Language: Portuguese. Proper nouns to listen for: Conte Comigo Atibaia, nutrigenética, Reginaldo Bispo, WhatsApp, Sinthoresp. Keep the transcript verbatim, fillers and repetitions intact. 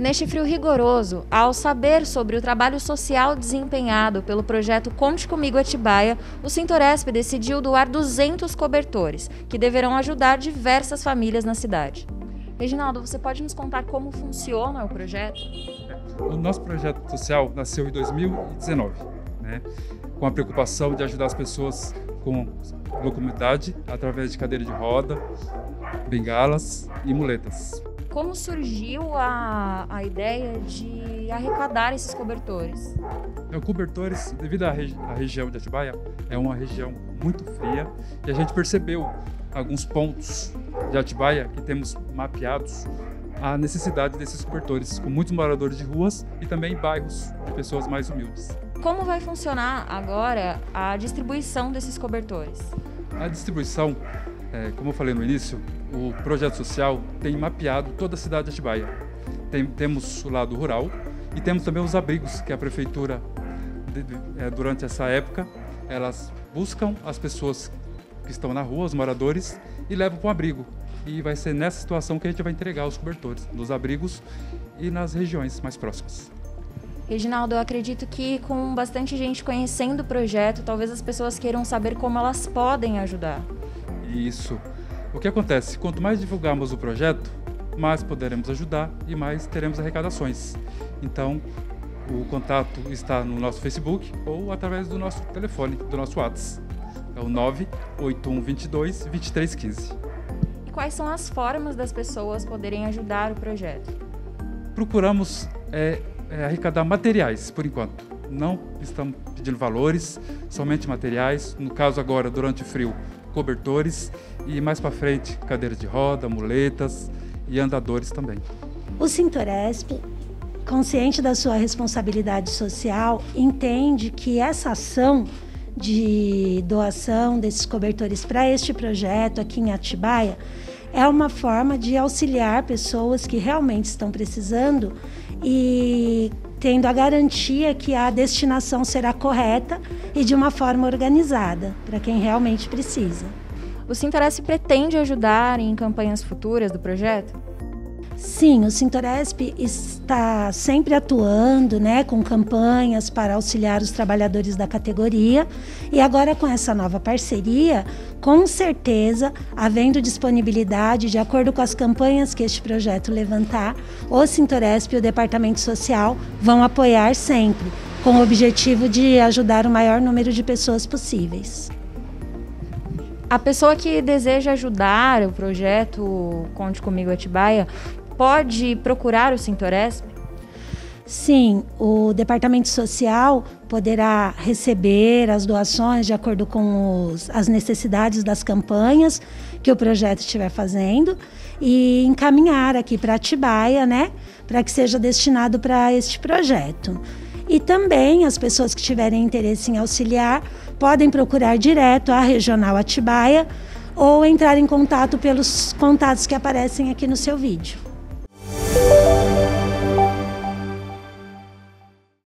Neste frio rigoroso, ao saber sobre o trabalho social desempenhado pelo projeto Conte Comigo Atibaia, o Sinthoresp decidiu doar duzentos cobertores, que deverão ajudar diversas famílias na cidade. Reginaldo, você pode nos contar como funciona o projeto? O nosso projeto social nasceu em dois mil e dezenove, né, com a preocupação de ajudar as pessoas com locomobilidade através de cadeira de roda, bengalas e muletas. Como surgiu a, a ideia de arrecadar esses cobertores? Então, cobertores, devido à, regi à região de Atibaia, é uma região muito fria e a gente percebeu alguns pontos de Atibaia que temos mapeados a necessidade desses cobertores, com muitos moradores de ruas e também bairros de pessoas mais humildes. Como vai funcionar agora a distribuição desses cobertores? A distribuição, é, como eu falei no início, o projeto social tem mapeado toda a cidade de Atibaia. Tem, temos o lado rural e temos também os abrigos que a prefeitura, de, de, durante essa época, elas buscam as pessoas que estão na rua, os moradores, e levam para um abrigo. E vai ser nessa situação que a gente vai entregar os cobertores, nos abrigos e nas regiões mais próximas. Reginaldo, eu acredito que com bastante gente conhecendo o projeto, talvez as pessoas queiram saber como elas podem ajudar. Isso. O que acontece? Quanto mais divulgarmos o projeto, mais poderemos ajudar e mais teremos arrecadações. Então, o contato está no nosso Facebook ou através do nosso telefone, do nosso WhatsApp. É o nove oito um, vinte e dois, vinte e três, quinze. E quais são as formas das pessoas poderem ajudar o projeto? Procuramos... É, É arrecadar materiais, por enquanto. Não estamos pedindo valores, somente materiais. No caso agora, durante o frio, cobertores e mais para frente, cadeiras de roda, muletas e andadores também. O Sinthoresp, consciente da sua responsabilidade social, entende que essa ação de doação desses cobertores para este projeto aqui em Atibaia é uma forma de auxiliar pessoas que realmente estão precisando e tendo a garantia que a destinação será correta e de uma forma organizada para quem realmente precisa. O Sinthoresp pretende ajudar em campanhas futuras do projeto? Sim, o Sinthoresp está sempre atuando, né, com campanhas para auxiliar os trabalhadores da categoria e agora com essa nova parceria, com certeza, havendo disponibilidade, de acordo com as campanhas que este projeto levantar, o Sinthoresp e o Departamento Social vão apoiar sempre, com o objetivo de ajudar o maior número de pessoas possíveis. A pessoa que deseja ajudar o projeto Conte Comigo Atibaia pode procurar o Sinthoresp? Sim, o Departamento Social poderá receber as doações de acordo com os, as necessidades das campanhas que o projeto estiver fazendo e encaminhar aqui para Atibaia, né, para que seja destinado para este projeto. E também as pessoas que tiverem interesse em auxiliar podem procurar direto a Regional Atibaia ou entrar em contato pelos contatos que aparecem aqui no seu vídeo.